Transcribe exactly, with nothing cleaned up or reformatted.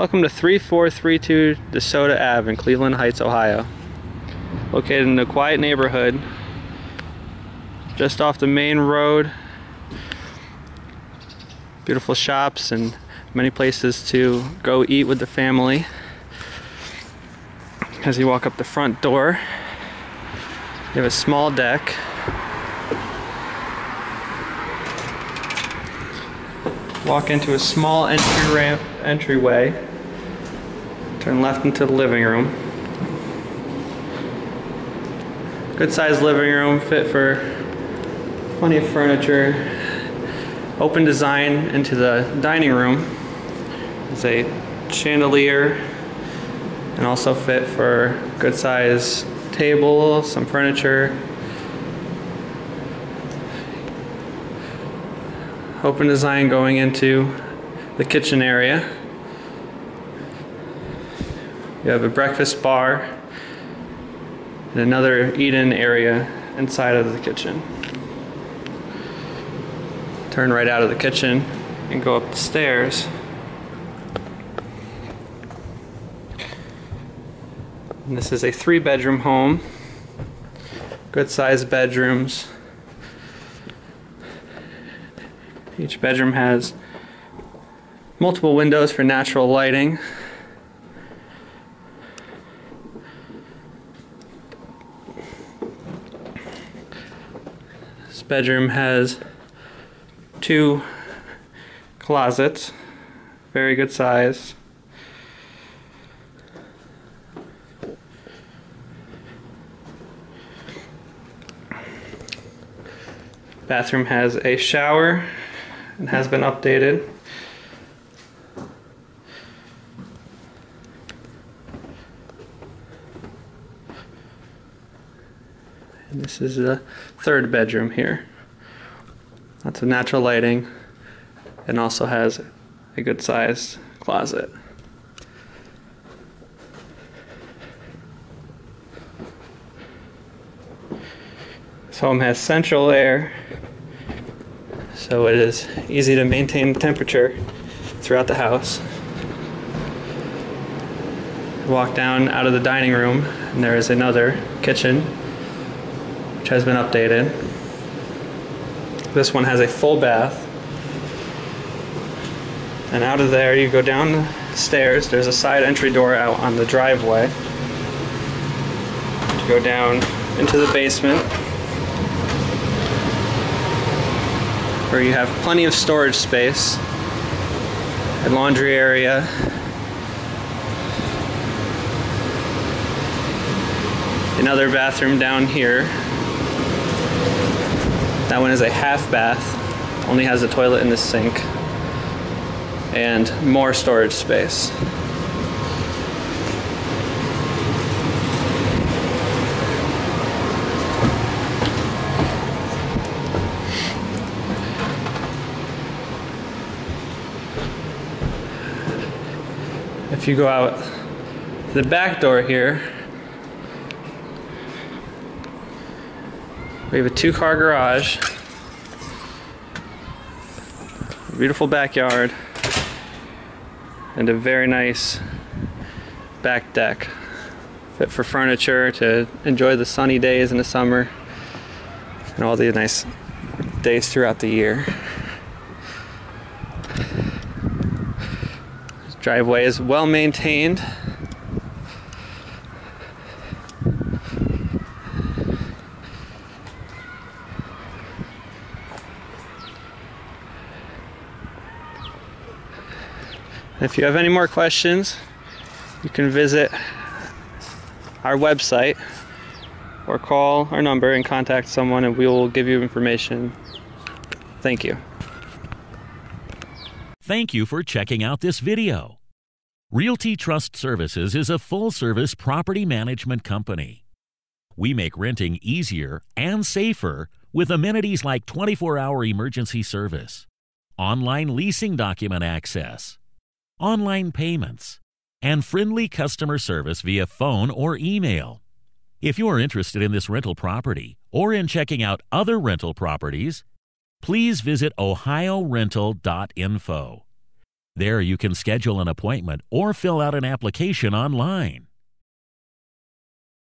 Welcome to three four three two Desota Avenue in Cleveland Heights, Ohio. Located in a quiet neighborhood, just off the main road. Beautiful shops and many places to go eat with the family. As you walk up the front door, you have a small deck. Walk into a small entry ramp, entryway, turn left into the living room. Good sized living room, fit for plenty of furniture. Open design into the dining room. It's a chandelier and also fit for good sized table, some furniture. Open design going into the kitchen area. You have a breakfast bar and another eat-in area inside of the kitchen. Turn right out of the kitchen and go up the stairs. And this is a three-bedroom home. Good-sized bedrooms. Each bedroom has multiple windows for natural lighting. This bedroom has two closets, very good size. Bathroom has a shower. It has been updated. And this is the third bedroom here. Lots of natural lighting and also has a good sized closet. This home has central air, so it is easy to maintain the temperature throughout the house. Walk down out of the dining room and there is another kitchen which has been updated. This one has a full bath. And out of there you go down the stairs. There's a side entry door out on the driveway. You go down into the basement, where you have plenty of storage space, a laundry area, another bathroom down here. That one is a half bath, only has a toilet and a sink, and more storage space. If you go out the back door here, we have a two-car garage, a beautiful backyard, and a very nice back deck. Fit for furniture to enjoy the sunny days in the summer and all the nice days throughout the year. Driveway is well maintained. If you have any more questions, you can visit our website or call our number and contact someone and we will give you information. Thank you. Thank you for checking out this video. Realty Trust Services is a full-service property management company. We make renting easier and safer with amenities like twenty-four hour emergency service, online leasing document access, online payments, and friendly customer service via phone or email. If you are interested in this rental property or in checking out other rental properties, please visit Ohio Rental dot info. There you can schedule an appointment or fill out an application online.